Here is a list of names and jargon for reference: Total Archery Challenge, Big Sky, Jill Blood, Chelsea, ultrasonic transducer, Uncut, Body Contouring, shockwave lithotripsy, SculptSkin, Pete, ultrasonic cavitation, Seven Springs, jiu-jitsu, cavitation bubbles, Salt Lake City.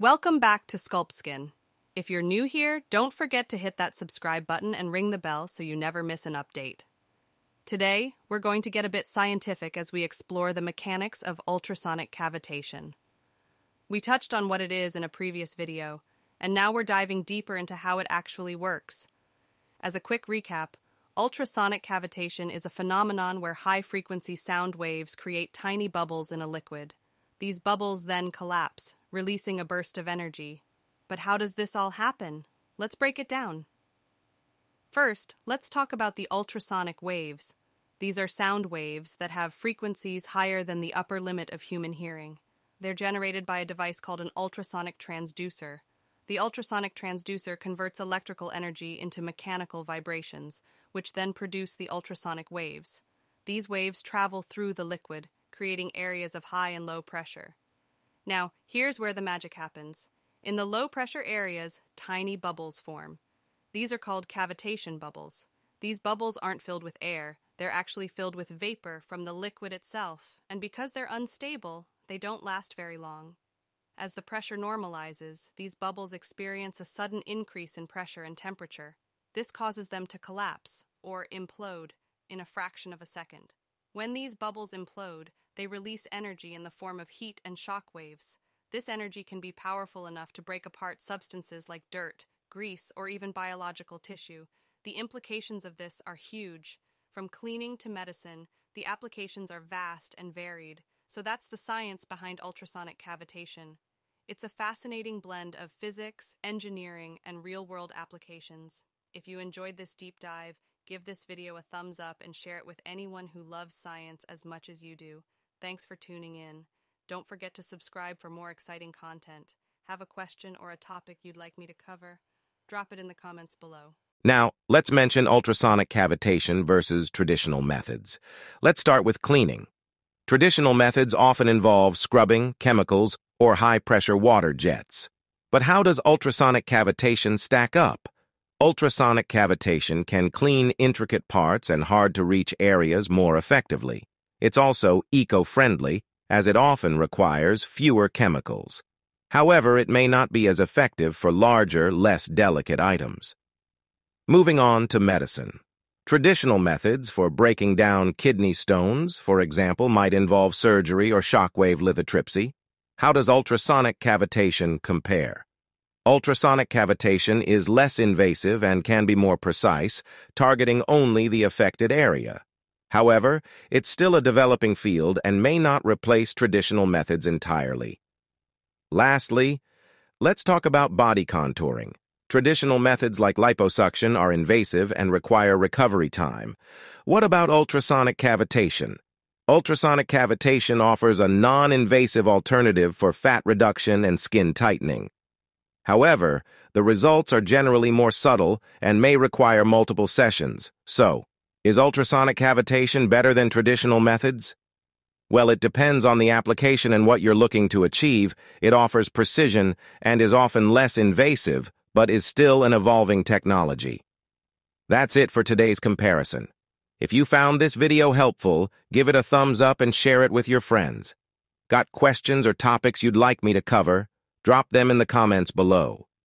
Welcome back to SculptSkin. If you're new here, don't forget to hit that subscribe button and ring the bell so you never miss an update. Today, we're going to get a bit scientific as we explore the mechanics of ultrasonic cavitation. We touched on what it is in a previous video, and now we're diving deeper into how it actually works. As a quick recap, ultrasonic cavitation is a phenomenon where high-frequency sound waves create tiny bubbles in a liquid. These bubbles then collapse, releasing a burst of energy. But how does this all happen? Let's break it down. First, let's talk about the ultrasonic waves. These are sound waves that have frequencies higher than the upper limit of human hearing. They're generated by a device called an ultrasonic transducer. The ultrasonic transducer converts electrical energy into mechanical vibrations, which then produce the ultrasonic waves. These waves travel through the liquid, creating areas of high and low pressure. Now, here's where the magic happens. In the low-pressure areas, tiny bubbles form. These are called cavitation bubbles. These bubbles aren't filled with air, they're actually filled with vapor from the liquid itself, and because they're unstable, they don't last very long. As the pressure normalizes, these bubbles experience a sudden increase in pressure and temperature. This causes them to collapse, or implode, in a fraction of a second. When these bubbles implode, they release energy in the form of heat and shock waves. This energy can be powerful enough to break apart substances like dirt, grease, or even biological tissue. The implications of this are huge. From cleaning to medicine, the applications are vast and varied. So that's the science behind ultrasonic cavitation. It's a fascinating blend of physics, engineering, and real-world applications. If you enjoyed this deep dive, give this video a thumbs up and share it with anyone who loves science as much as you do. Thanks for tuning in. Don't forget to subscribe for more exciting content. Have a question or a topic you'd like me to cover? Drop it in the comments below. Now, let's mention ultrasonic cavitation versus traditional methods. Let's start with cleaning. Traditional methods often involve scrubbing, chemicals, or high-pressure water jets. But how does ultrasonic cavitation stack up? Ultrasonic cavitation can clean intricate parts and hard-to-reach areas more effectively. It's also eco-friendly, as it often requires fewer chemicals. However, it may not be as effective for larger, less delicate items. Moving on to medicine. Traditional methods for breaking down kidney stones, for example, might involve surgery or shockwave lithotripsy. How does ultrasonic cavitation compare? Ultrasonic cavitation is less invasive and can be more precise, targeting only the affected area. However, it's still a developing field and may not replace traditional methods entirely. Lastly, let's talk about body contouring. Traditional methods like liposuction are invasive and require recovery time. What about ultrasonic cavitation? Ultrasonic cavitation offers a non-invasive alternative for fat reduction and skin tightening. However, the results are generally more subtle and may require multiple sessions. So, is ultrasonic cavitation better than traditional methods? Well, it depends on the application and what you're looking to achieve. It offers precision and is often less invasive, but is still an evolving technology. That's it for today's comparison. If you found this video helpful, give it a thumbs up and share it with your friends. Got questions or topics you'd like me to cover? Drop them in the comments below.